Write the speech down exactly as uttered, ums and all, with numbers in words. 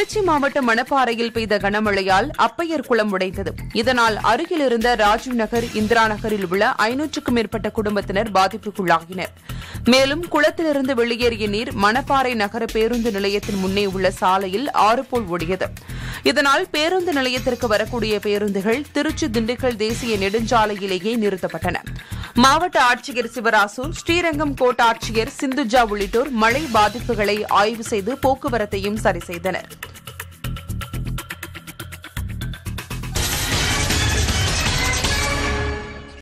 திருச்சி மாவட்டம் மணப்பாறையில் பெய்த கனமழையால் அப்பையர் குளம் உடைந்தது. இதனால் அருகில் இருந்த ராஜீவ் நகர், இந்திரா நகரில் உள்ள ஐநூற்றுக்கும் மேற்பட்ட குடும்பத்தினர் பாதிப்புக்குள்ளாகினர். மேலும் குளத்திலிருந்து வெளியேறிய நீர் மணப்பாறை நகர பேருந்து நிலையத்தின் முன்னே உள்ள சாலையில் ஆறு போல் ஓடியது. இதனால் பேருந்து நிலையத்திற்கு வரக்கூடிய பேருந்துகள் திருச்சி திண்டுக்கல் தேசிய நெடுஞ்சாலையிலேயே நிறுத்தப்பட்டன. மாவட்ட ஆட்சியர் சிவராசு, ஸ்ரீரங்கம் கோட்டாட்சியர் சிந்துஜா உள்ளிட்டோர் மழை பாதிப்புகளை ஆய்வு செய்து போக்குவரத்தையும் சரி செய்தனர்.